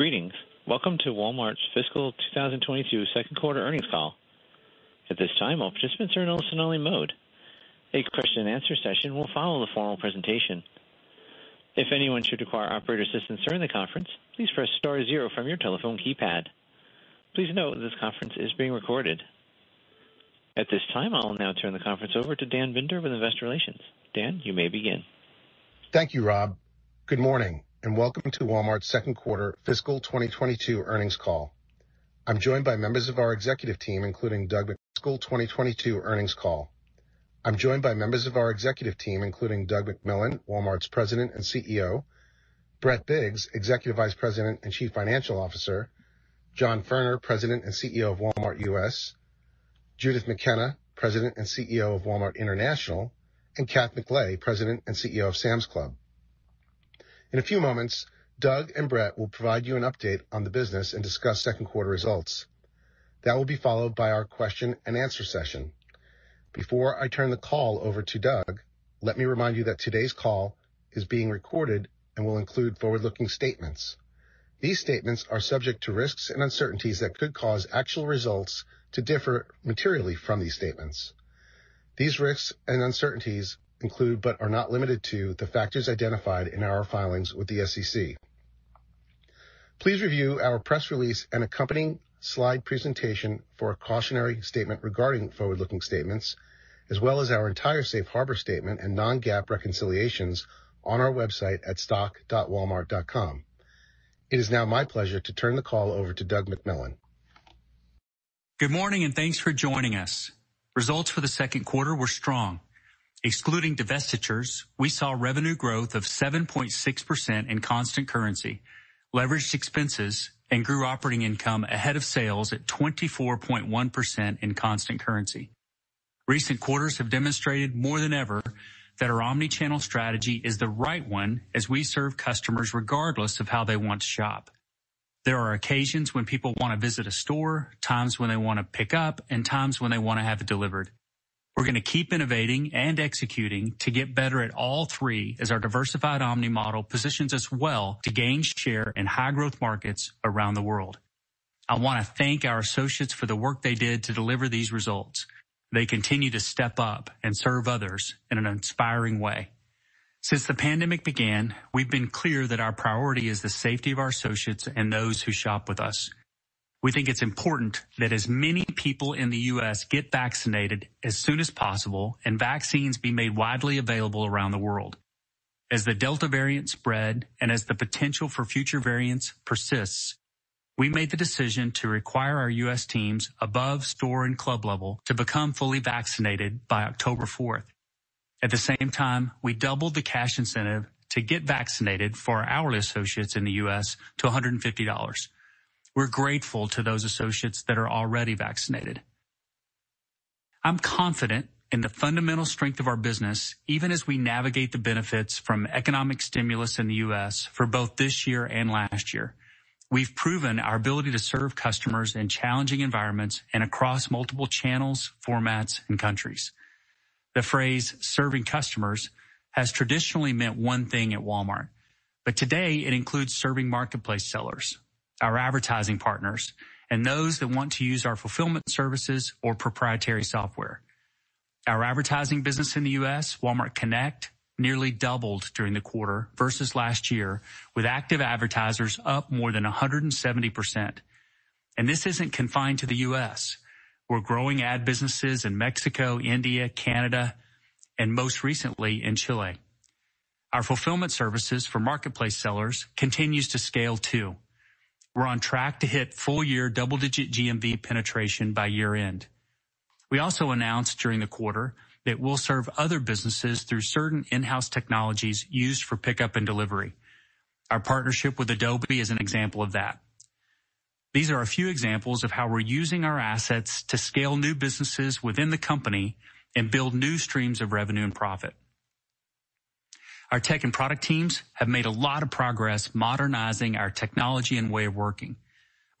Greetings. Welcome to Walmart's fiscal 2022 second quarter earnings call. At this time, all participants are in listen-only mode. A question and answer session will follow the formal presentation. If anyone should require operator assistance during the conference, please press star zero from your telephone keypad. Please note this conference is being recorded. At this time, I'll now turn the conference over to Dan Binder with Investor Relations. Dan, you may begin. Thank you, Rob. Good morning, and welcome to Walmart's second quarter fiscal 2022 earnings call. I'm joined by members of our executive team, including Doug McMillon, Walmart's President and CEO, Brett Biggs, Executive Vice President and Chief Financial Officer, John Furner, President and CEO of Walmart U.S., Judith McKenna, President and CEO of Walmart International, and Kathryn McLay, President and CEO of Sam's Club. In a few moments, Doug and Brett will provide you an update on the business and discuss second quarter results. That will be followed by our question and answer session. Before I turn the call over to Doug, let me remind you that today's call is being recorded and will include forward-looking statements. These statements are subject to risks and uncertainties that could cause actual results to differ materially from these statements. These risks and uncertainties include but are not limited to the factors identified in our filings with the SEC. Please review our press release and accompanying slide presentation for a cautionary statement regarding forward-looking statements, as well as our entire safe harbor statement and non-GAAP reconciliations on our website at stock.walmart.com. It is now my pleasure to turn the call over to Doug McMillon. Good morning, and thanks for joining us. Results for the second quarter were strong. Excluding divestitures, we saw revenue growth of 7.6% in constant currency, leveraged expenses, and grew operating income ahead of sales at 24.1% in constant currency. Recent quarters have demonstrated more than ever that our omnichannel strategy is the right one as we serve customers regardless of how they want to shop. There are occasions when people want to visit a store, times when they want to pick up, and times when they want to have it delivered. We're going to keep innovating and executing to get better at all three as our diversified omni model positions us well to gain share in high growth markets around the world. I want to thank our associates for the work they did to deliver these results. They continue to step up and serve others in an inspiring way. Since the pandemic began, we've been clear that our priority is the safety of our associates and those who shop with us. We think it's important that as many people in the U.S. get vaccinated as soon as possible and vaccines be made widely available around the world. As the Delta variant spread and as the potential for future variants persists, we made the decision to require our U.S. teams above store and club level to become fully vaccinated by October 4th. At the same time, we doubled the cash incentive to get vaccinated for our hourly associates in the U.S. to $150. We're grateful to those associates that are already vaccinated. I'm confident in the fundamental strength of our business, even as we navigate the benefits from economic stimulus in the U.S. for both this year and last year. We've proven our ability to serve customers in challenging environments and across multiple channels, formats, and countries. The phrase serving customers has traditionally meant one thing at Walmart, but today it includes serving marketplace sellers, our advertising partners, and those that want to use our fulfillment services or proprietary software. Our advertising business in the U.S., Walmart Connect, nearly doubled during the quarter versus last year, with active advertisers up more than 170%. And this isn't confined to the U.S. We're growing ad businesses in Mexico, India, Canada, and most recently in Chile. Our fulfillment services for marketplace sellers continues to scale too. We're on track to hit full-year double-digit GMV penetration by year-end. We also announced during the quarter that we'll serve other businesses through certain in-house technologies used for pickup and delivery. Our partnership with Adobe is an example of that. These are a few examples of how we're using our assets to scale new businesses within the company and build new streams of revenue and profit. Our tech and product teams have made a lot of progress modernizing our technology and way of working.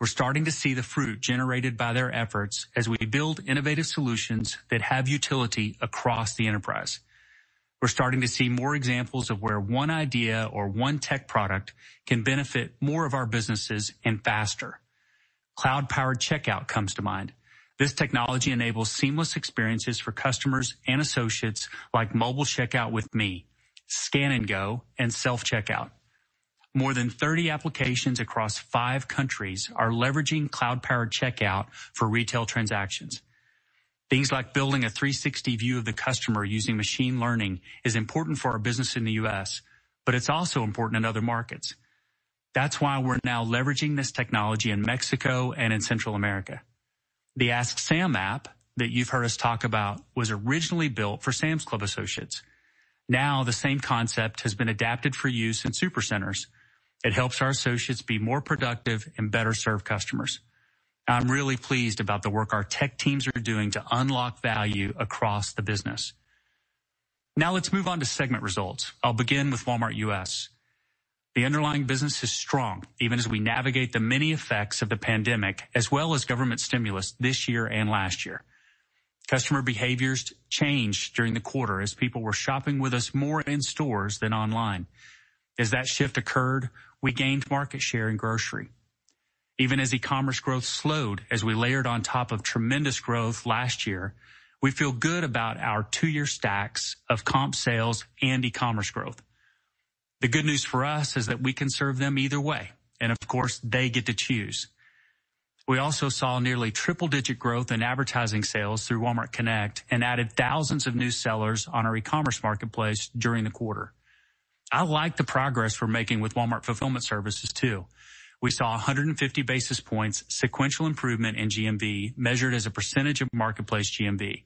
We're starting to see the fruit generated by their efforts as we build innovative solutions that have utility across the enterprise. We're starting to see more examples of where one idea or one tech product can benefit more of our businesses and faster. Cloud-powered checkout comes to mind. This technology enables seamless experiences for customers and associates like mobile checkout with Me, Scan and Go, and self-checkout. More than 30 applications across 5 countries are leveraging cloud-powered checkout for retail transactions. Things like building a 360 view of the customer using machine learning is important for our business in the U.S., but it's also important in other markets. That's why we're now leveraging this technology in Mexico and in Central America. The Ask Sam app that you've heard us talk about was originally built for Sam's Club associates. Now the same concept has been adapted for use in supercenters. It helps our associates be more productive and better serve customers. I'm really pleased about the work our tech teams are doing to unlock value across the business. Now let's move on to segment results. I'll begin with Walmart U.S. The underlying business is strong, even as we navigate the many effects of the pandemic, as well as government stimulus this year and last year. Customer behaviors changed during the quarter as people were shopping with us more in stores than online. As that shift occurred, we gained market share in grocery. Even as e-commerce growth slowed as we layered on top of tremendous growth last year, we feel good about our 2-year stacks of comp sales and e-commerce growth. The good news for us is that we can serve them either way, and of course, they get to choose. We also saw nearly triple-digit growth in advertising sales through Walmart Connect and added thousands of new sellers on our e-commerce marketplace during the quarter. I like the progress we're making with Walmart Fulfillment Services, too. We saw 150 basis points sequential improvement in GMV measured as a percentage of marketplace GMV.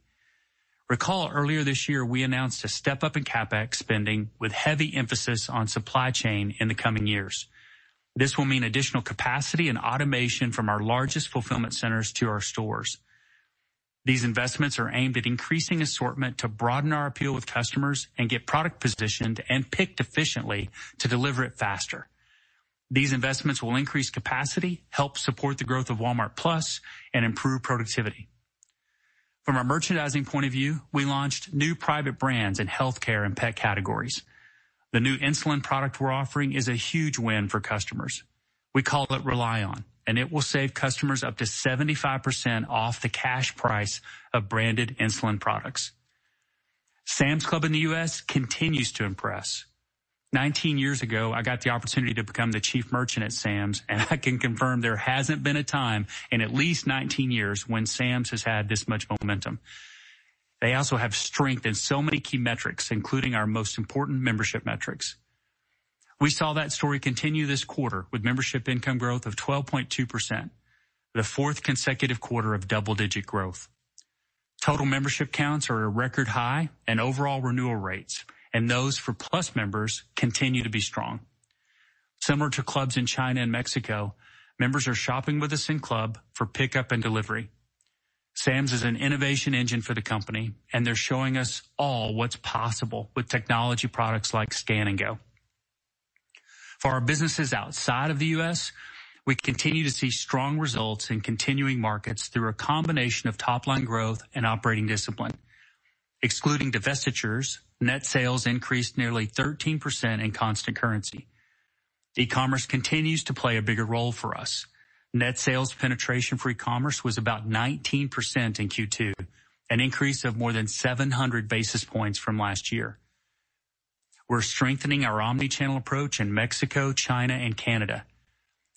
Recall earlier this year, we announced a step up in CapEx spending with heavy emphasis on supply chain in the coming years. This will mean additional capacity and automation from our largest fulfillment centers to our stores. These investments are aimed at increasing assortment to broaden our appeal with customers and get product positioned and picked efficiently to deliver it faster. These investments will increase capacity, help support the growth of Walmart Plus, and improve productivity. From a merchandising point of view, we launched new private brands in healthcare and pet categories. The new insulin product we're offering is a huge win for customers. We call it ReliOn, and it will save customers up to 75% off the cash price of branded insulin products. Sam's Club in the U.S. continues to impress. 19 years ago, I got the opportunity to become the chief merchant at Sam's, and I can confirm there hasn't been a time in at least 19 years when Sam's has had this much momentum. They also have strength in so many key metrics, including our most important membership metrics. We saw that story continue this quarter with membership income growth of 12.2%, the 4th consecutive quarter of double-digit growth. Total membership counts are at a record high, and overall renewal rates, and those for Plus members, continue to be strong. Similar to clubs in China and Mexico, members are shopping with us in club for pickup and delivery. Sam's is an innovation engine for the company, and they're showing us all what's possible with technology products like Scan and Go. For our businesses outside of the U.S., we continue to see strong results in continuing markets through a combination of top-line growth and operating discipline. Excluding divestitures, net sales increased nearly 13% in constant currency. E-commerce continues to play a bigger role for us. Net sales penetration for e-commerce was about 19% in Q2, an increase of more than 700 basis points from last year. We're strengthening our omni-channel approach in Mexico, China, and Canada.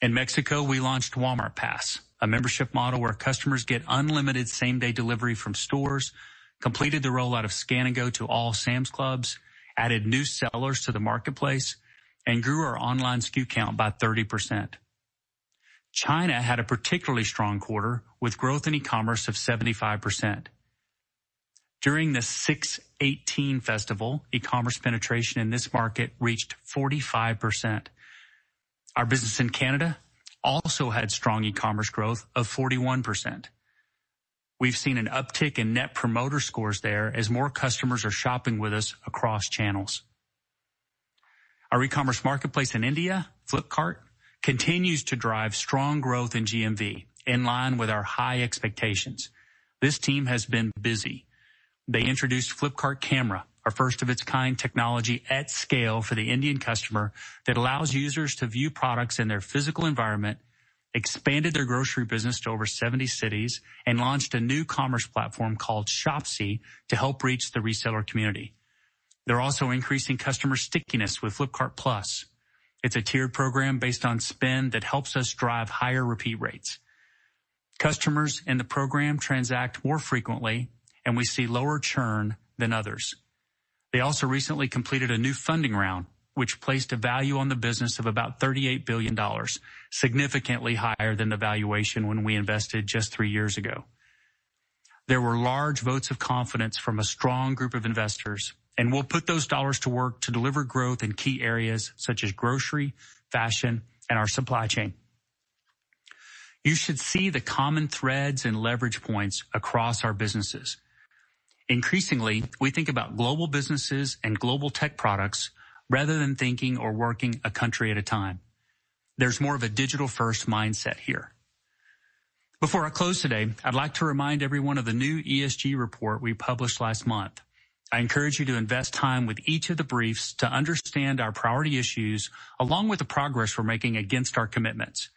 In Mexico, we launched Walmart Pass, a membership model where customers get unlimited same-day delivery from stores, completed the rollout of Scan and Go to all Sam's Clubs, added new sellers to the marketplace, and grew our online SKU count by 30%. China had a particularly strong quarter with growth in e-commerce of 75%. During the 618 festival, e-commerce penetration in this market reached 45%. Our business in Canada also had strong e-commerce growth of 41%. We've seen an uptick in net promoter scores there as more customers are shopping with us across channels. Our e-commerce marketplace in India, Flipkart, continues to drive strong growth in GMV, in line with our high expectations. This team has been busy. They introduced Flipkart Camera, or first-of-its-kind technology at scale for the Indian customer that allows users to view products in their physical environment, expanded their grocery business to over 70 cities, and launched a new commerce platform called Shopsy to help reach the reseller community. They're also increasing customer stickiness with Flipkart Plus. It's a tiered program based on spend that helps us drive higher repeat rates. Customers in the program transact more frequently, and we see lower churn than others. They also recently completed a new funding round, which placed a value on the business of about $38 billion, significantly higher than the valuation when we invested just 3 years ago. There were large votes of confidence from a strong group of investors, and we'll put those dollars to work to deliver growth in key areas such as grocery, fashion, and our supply chain. You should see the common threads and leverage points across our businesses. Increasingly, we think about global businesses and global tech products rather than thinking or working a country at a time. There's more of a digital-first mindset here. Before I close today, I'd like to remind everyone of the new ESG report we published last month. I encourage you to invest time with each of the briefs to understand our priority issues along with the progress we're making against our commitments.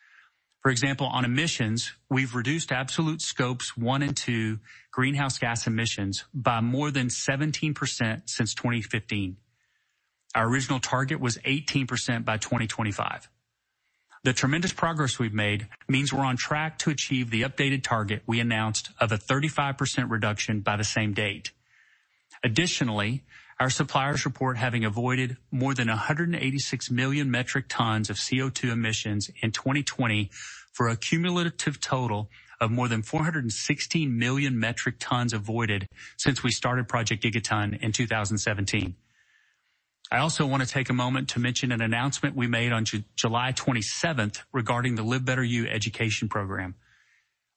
For example, on emissions, we've reduced absolute scopes 1 and 2 greenhouse gas emissions by more than 17% since 2015. Our original target was 18% by 2025. The tremendous progress we've made means we're on track to achieve the updated target we announced of a 35% reduction by the same date. Additionally, our suppliers report having avoided more than 186 million metric tons of CO2 emissions in 2020 for a cumulative total of more than 416 million metric tons avoided since we started Project Gigaton in 2017. I also want to take a moment to mention an announcement we made on July 27th regarding the Live Better You education program.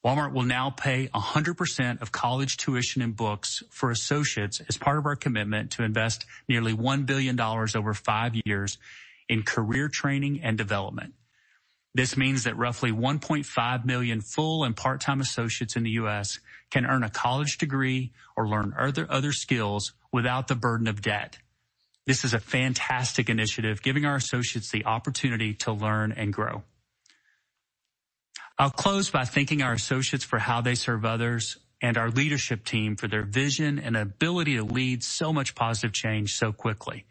Walmart will now pay 100% of college tuition and books for associates as part of our commitment to invest nearly $1 billion over 5 years in career training and development. This means that roughly 1.5 million full and part-time associates in the U.S. can earn a college degree or learn other skills without the burden of debt. This is a fantastic initiative, giving our associates the opportunity to learn and grow. I'll close by thanking our associates for how they serve others and our leadership team for their vision and ability to lead so much positive change so quickly.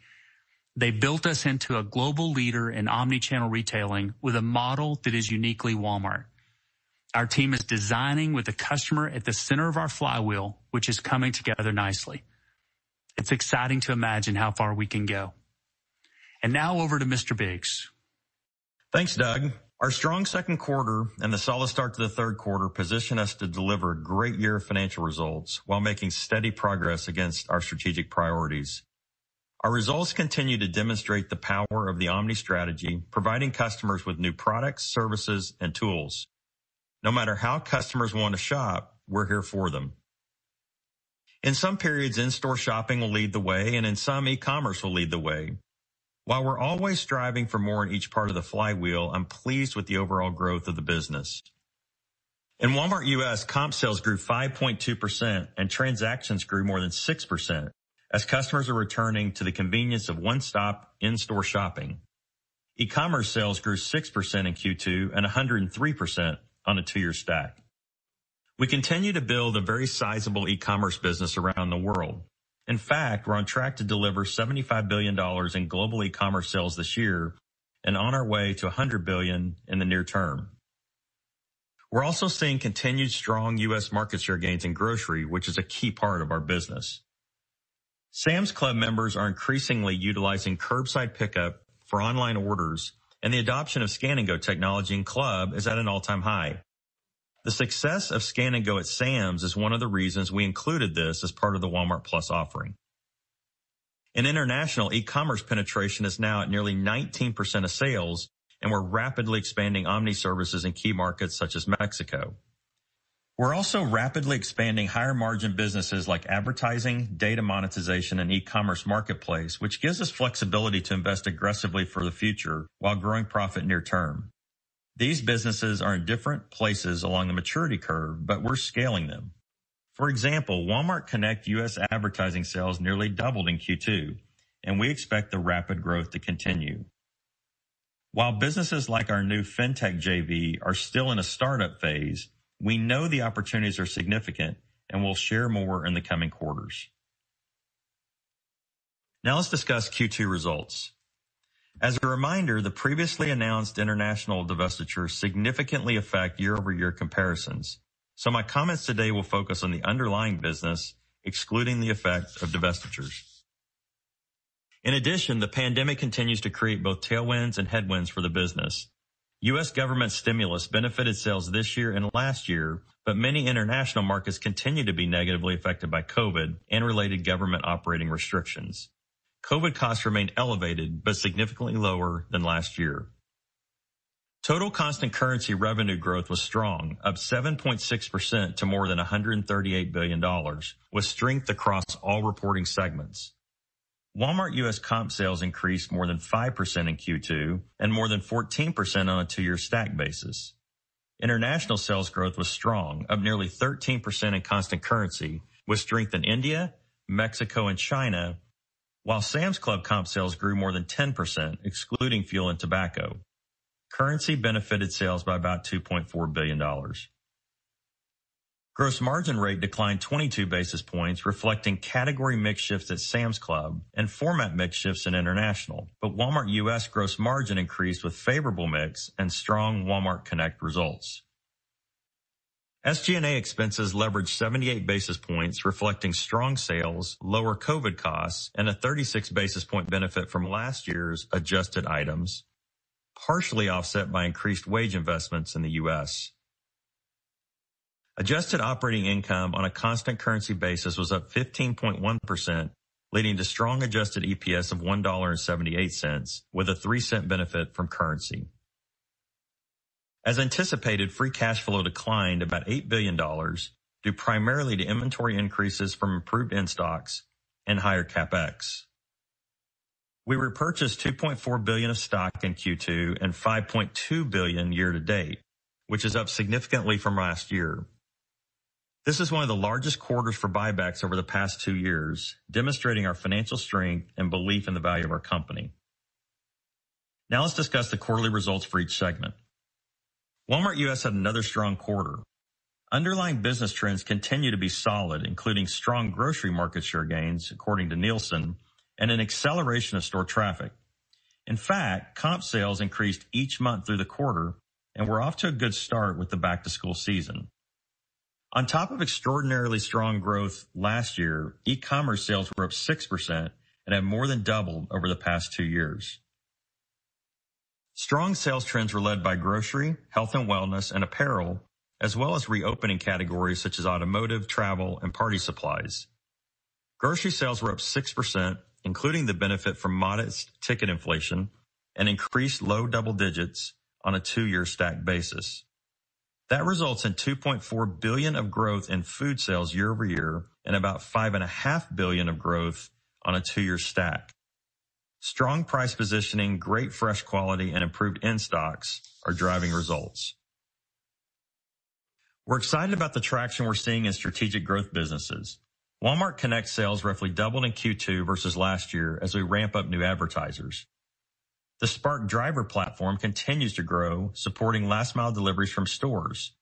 They built us into a global leader in omnichannel retailing with a model that is uniquely Walmart. Our team is designing with the customer at the center of our flywheel, which is coming together nicely. It's exciting to imagine how far we can go. And now over to Mr. Biggs. Thanks, Doug. Our strong second quarter and the solid start to the third quarter position us to deliver a great year of financial results while making steady progress against our strategic priorities. Our results continue to demonstrate the power of the Omni strategy, providing customers with new products, services, and tools. No matter how customers want to shop, we're here for them. In some periods, in-store shopping will lead the way, and in some, e-commerce will lead the way. While we're always striving for more in each part of the flywheel, I'm pleased with the overall growth of the business. In Walmart U.S., comp sales grew 5.2% and transactions grew more than 6% as customers are returning to the convenience of one-stop in-store shopping. E-commerce sales grew 6% in Q2 and 103% on a two-year stack. We continue to build a very sizable e-commerce business around the world. In fact, we're on track to deliver $75 billion in global e-commerce sales this year and on our way to $100 billion in the near term. We're also seeing continued strong U.S. market share gains in grocery, which is a key part of our business. Sam's Club members are increasingly utilizing curbside pickup for online orders, and the adoption of Scan and Go technology in Club is at an all-time high. The success of Scan and Go at Sam's is one of the reasons we included this as part of the Walmart Plus offering. In international, e-commerce penetration is now at nearly 19% of sales, and we're rapidly expanding Omni services in key markets such as Mexico. We're also rapidly expanding higher margin businesses like advertising, data monetization, and e-commerce marketplace, which gives us flexibility to invest aggressively for the future while growing profit near term. These businesses are in different places along the maturity curve, but we're scaling them. For example, Walmart Connect U.S. advertising sales nearly doubled in Q2, and we expect the rapid growth to continue. While businesses like our new FinTech JV are still in a startup phase, we know the opportunities are significant, and we'll share more in the coming quarters. Now let's discuss Q2 results. As a reminder, the previously announced international divestitures significantly affect year-over-year comparisons, so my comments today will focus on the underlying business, excluding the effect of divestitures. In addition, the pandemic continues to create both tailwinds and headwinds for the business. U.S. government stimulus benefited sales this year and last year, but many international markets continue to be negatively affected by COVID and related government operating restrictions. COVID costs remained elevated, but significantly lower than last year. Total constant currency revenue growth was strong, up 7.6% to more than $138 billion, with strength across all reporting segments. Walmart U.S. comp sales increased more than 5% in Q2 and more than 14% on a two-year stack basis. International sales growth was strong, up nearly 13% in constant currency, with strength in India, Mexico, and China, while Sam's Club comp sales grew more than 10%, excluding fuel and tobacco. Currency benefited sales by about $2.4 billion. Gross margin rate declined 22 basis points, reflecting category mix shifts at Sam's Club and format mix shifts in international, but Walmart U.S. gross margin increased with favorable mix and strong Walmart Connect results. SG&A expenses leveraged 78 basis points, reflecting strong sales, lower COVID costs, and a 36 basis point benefit from last year's adjusted items, partially offset by increased wage investments in the U.S. Adjusted operating income on a constant currency basis was up 15.1%, leading to strong adjusted EPS of $1.78, with a 3-cent benefit from currency. As anticipated, free cash flow declined about $8 billion due primarily to inventory increases from improved in-stocks and higher CapEx. We repurchased $2.4 billion of stock in Q2 and $5.2 billion year-to-date, which is up significantly from last year. This is one of the largest quarters for buybacks over the past 2 years, demonstrating our financial strength and belief in the value of our company. Now let's discuss the quarterly results for each segment. Walmart U.S. had another strong quarter. Underlying business trends continue to be solid, including strong grocery market share gains, according to Nielsen, and an acceleration of store traffic. In fact, comp sales increased each month through the quarter, and we're off to a good start with the back-to-school season. On top of extraordinarily strong growth last year, e-commerce sales were up 6% and have more than doubled over the past 2 years. Strong sales trends were led by grocery, health and wellness, and apparel, as well as reopening categories such as automotive, travel, and party supplies. Grocery sales were up 6%, including the benefit from modest ticket inflation, and increased low double digits on a two-year stack basis. That results in $2.4 billion of growth in food sales year over year and about $5.5 billion of growth on a two-year stack. Strong price positioning, great fresh quality, and improved in-stocks are driving results. We're excited about the traction we're seeing in strategic growth businesses. Walmart Connect sales roughly doubled in Q2 versus last year as we ramp up new advertisers. The Spark driver platform continues to grow, supporting last-mile deliveries from stores.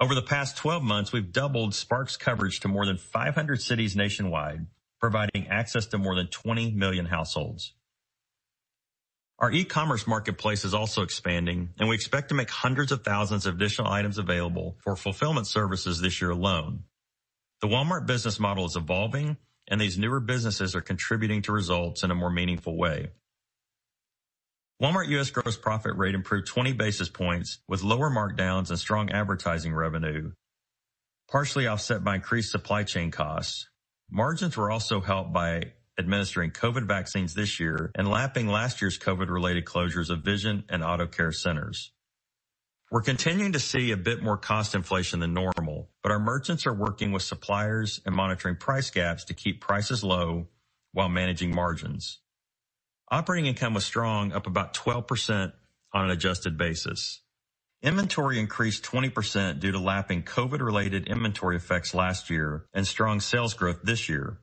Over the past 12 months, we've doubled Spark's coverage to more than 500 cities nationwide, providing access to more than 20 million households. Our e-commerce marketplace is also expanding, and we expect to make hundreds of thousands of additional items available for fulfillment services this year alone. The Walmart business model is evolving, and these newer businesses are contributing to results in a more meaningful way. Walmart U.S. gross profit rate improved 20 basis points with lower markdowns and strong advertising revenue, partially offset by increased supply chain costs. Margins were also helped by administering COVID vaccines this year and lapping last year's COVID-related closures of vision and auto care centers. We're continuing to see a bit more cost inflation than normal, but our merchants are working with suppliers and monitoring price gaps to keep prices low while managing margins. Operating income was strong, up about 12% on an adjusted basis. Inventory increased 20% due to lapping COVID-related inventory effects last year and strong sales growth this year.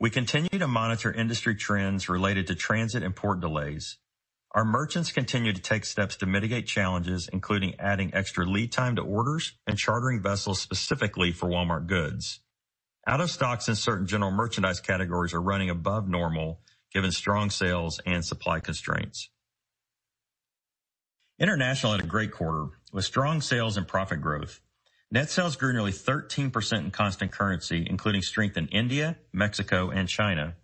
We continue to monitor industry trends related to transit and port delays. Our merchants continue to take steps to mitigate challenges, including adding extra lead time to orders and chartering vessels specifically for Walmart goods. Out of stocks in certain general merchandise categories are running above normal, given strong sales and supply constraints. International had a great quarter, with strong sales and profit growth. Net sales grew nearly 13% in constant currency, including strength in India, Mexico, and China.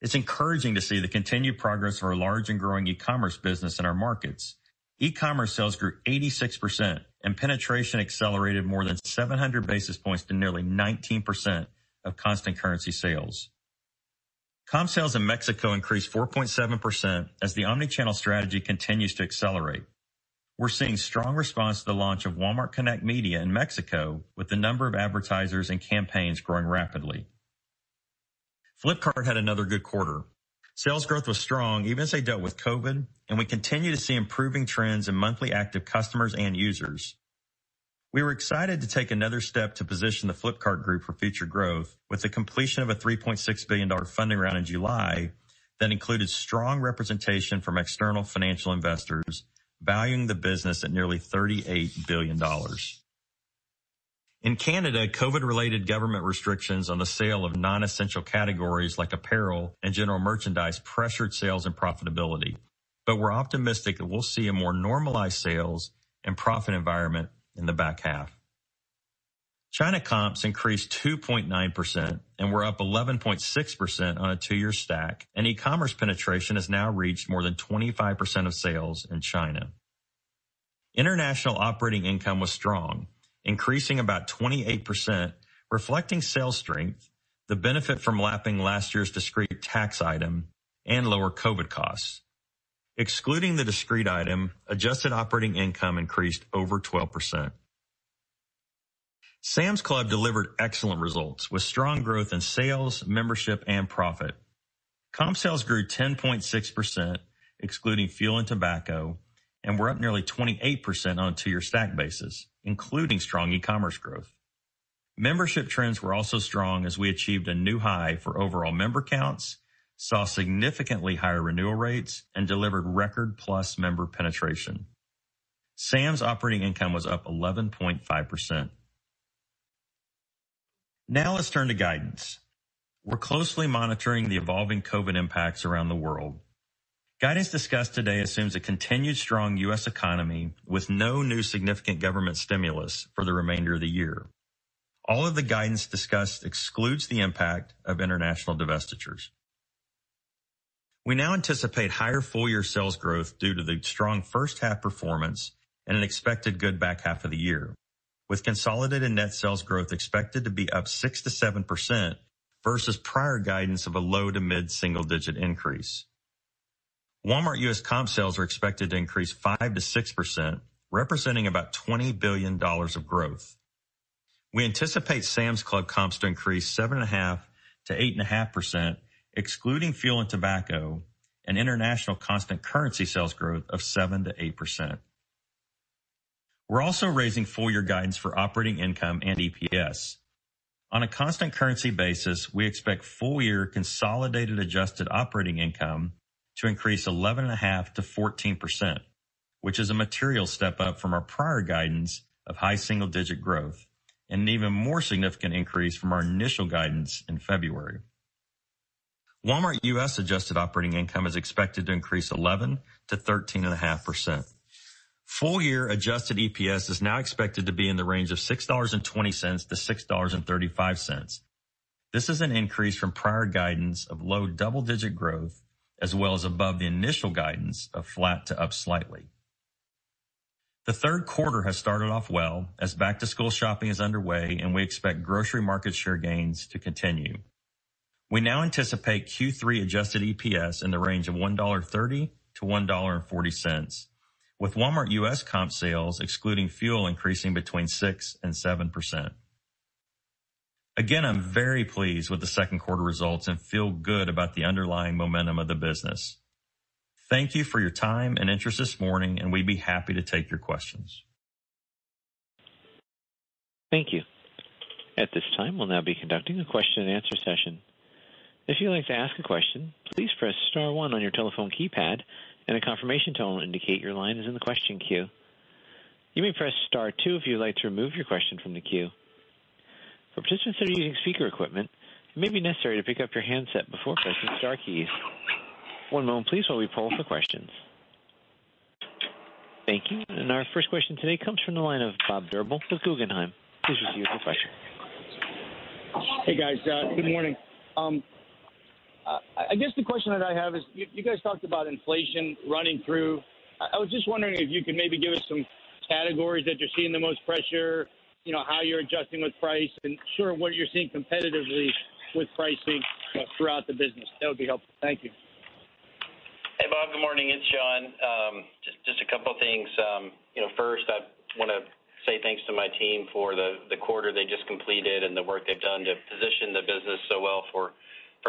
It's encouraging to see the continued progress of our large and growing e-commerce business in our markets. E-commerce sales grew 86%, and penetration accelerated more than 700 basis points to nearly 19% of constant currency sales. Comp sales in Mexico increased 4.7% as the omnichannel strategy continues to accelerate. We're seeing strong response to the launch of Walmart Connect Media in Mexico, with the number of advertisers and campaigns growing rapidly. Flipkart had another good quarter. Sales growth was strong even as they dealt with COVID, and we continue to see improving trends in monthly active customers and users. We were excited to take another step to position the Flipkart Group for future growth with the completion of a $3.6 billion funding round in July that included strong representation from external financial investors, valuing the business at nearly $38 billion. In Canada, COVID-related government restrictions on the sale of non-essential categories like apparel and general merchandise pressured sales and profitability, but we're optimistic that we'll see a more normalized sales and profit environment in the back half. China comps increased 2.9% and were up 11.6% on a two-year stack, and e-commerce penetration has now reached more than 25% of sales in China. International operating income was strong, increasing about 28%, reflecting sales strength, the benefit from lapping last year's discrete tax item, and lower COVID costs. Excluding the discrete item, adjusted operating income increased over 12%. Sam's Club delivered excellent results with strong growth in sales, membership, and profit. Comp sales grew 10.6%, excluding fuel and tobacco, and were up nearly 28% on a two-year stack basis, including strong e-commerce growth. Membership trends were also strong as we achieved a new high for overall member counts, saw significantly higher renewal rates, and delivered record Plus member penetration. Sam's operating income was up 11.5%. Now let's turn to guidance. We're closely monitoring the evolving COVID impacts around the world. Guidance discussed today assumes a continued strong U.S. economy with no new significant government stimulus for the remainder of the year. All of the guidance discussed excludes the impact of international divestitures. We now anticipate higher full-year sales growth due to the strong first-half performance and an expected good back half of the year, with consolidated net sales growth expected to be up 6 to 7% versus prior guidance of a low to mid-single-digit increase. Walmart U.S. comp sales are expected to increase 5 to 6%, representing about $20 billion of growth. We anticipate Sam's Club comps to increase 7.5 to 8.5%, excluding fuel and tobacco, and international constant currency sales growth of 7 to 8%. We're also raising full-year guidance for operating income and EPS. On a constant currency basis, we expect full-year consolidated adjusted operating income to increase 11.5% to 14%, which is a material step up from our prior guidance of high single-digit growth and an even more significant increase from our initial guidance in February. Walmart U.S. adjusted operating income is expected to increase 11 to 13.5%. Full-year adjusted EPS is now expected to be in the range of $6.20 to $6.35. This is an increase from prior guidance of low double-digit growth, as well as above the initial guidance of flat to up slightly. The third quarter has started off well, as back-to-school shopping is underway, and we expect grocery market share gains to continue. We now anticipate Q3 adjusted EPS in the range of $1.30 to $1.40, with Walmart U.S. comp sales, excluding fuel, increasing between 6 and 7%. Again, I'm very pleased with the second quarter results and feel good about the underlying momentum of the business. Thank you for your time and interest this morning, and we'd be happy to take your questions. Thank you. At this time, we'll now be conducting a question and answer session. If you'd like to ask a question, please press star one on your telephone keypad, and a confirmation tone will indicate your line is in the question queue. You may press star two if you'd like to remove your question from the queue. For participants that are using speaker equipment, it may be necessary to pick up your handset before pressing star keys. One moment, please, while we poll for questions. Thank you. And our first question today comes from the line of Bob Drbul with Guggenheim. Please proceed with your question. Hey, guys. Good morning. I guess the question that I have is, you guys talked about inflation running through. I was just wondering if you could maybe give us some categories that you're seeing the most pressure, you know, how you're adjusting with price, and sure, what you're seeing competitively with pricing throughout the business. That would be helpful. Thank you. Hey, Bob. Good morning. It's John. Just a couple of things. You know, first, I want to say thanks to my team for the quarter they just completed and the work they've done to position the business so well for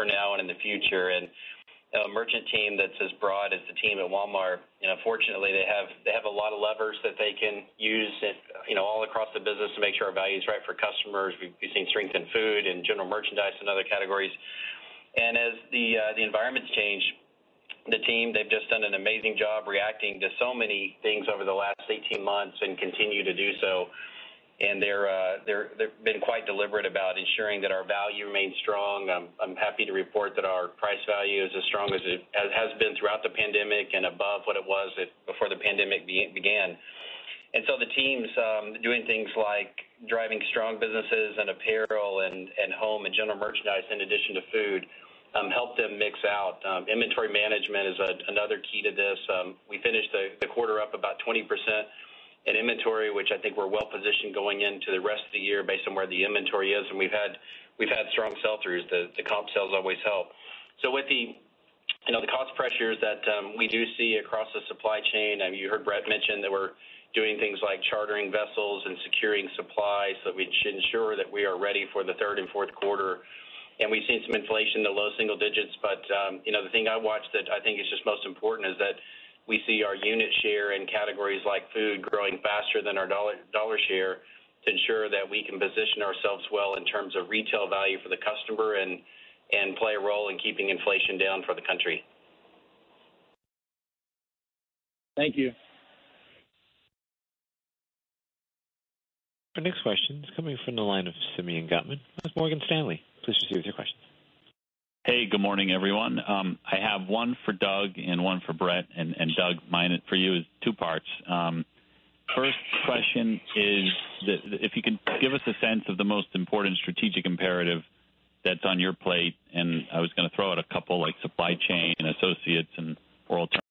now and in the future. And a merchant team that's as broad as the team at Walmart, you know, fortunately they have a lot of levers that they can use, you know, all across the business to make sure our value is right for customers. We've seen strength in food and general merchandise and other categories. And as the environment's changed, the team, they've just done an amazing job reacting to so many things over the last 18 months and continue to do so. And they've been quite deliberate about ensuring that our value remains strong. I'm happy to report that our price value is as strong as it has been throughout the pandemic and above what it was before the pandemic began. And so the team's doing things like driving strong businesses and apparel and home and general merchandise in addition to food, help them mix out. Inventory management is another key to this. We finished the quarter up about 20%. And inventory, which I think we're well positioned going into the rest of the year based on where the inventory is, and we've had strong sell-throughs. The comp sales always help. So with the cost pressures that we do see across the supply chain, you heard Brett mention that we're doing things like chartering vessels and securing supplies so that we should ensure that we are ready for the third and fourth quarter. And we've seen some inflation in the low single digits, but the thing I watch that I think is just most important is that we see our unit share in categories like food growing faster than our dollar share to ensure that we can position ourselves well in terms of retail value for the customer and play a role in keeping inflation down for the country. Thank you. Our next question is coming from the line of Simeon Gutman with Morgan Stanley. Please proceed with your question. Hey, good morning, everyone. I have one for Doug and one for Brett, and Doug, mine for you is two parts. First question is that if you can give us a sense of the most important strategic imperative that's on your plate, and I was going to throw out a couple like supply chain and associates and oral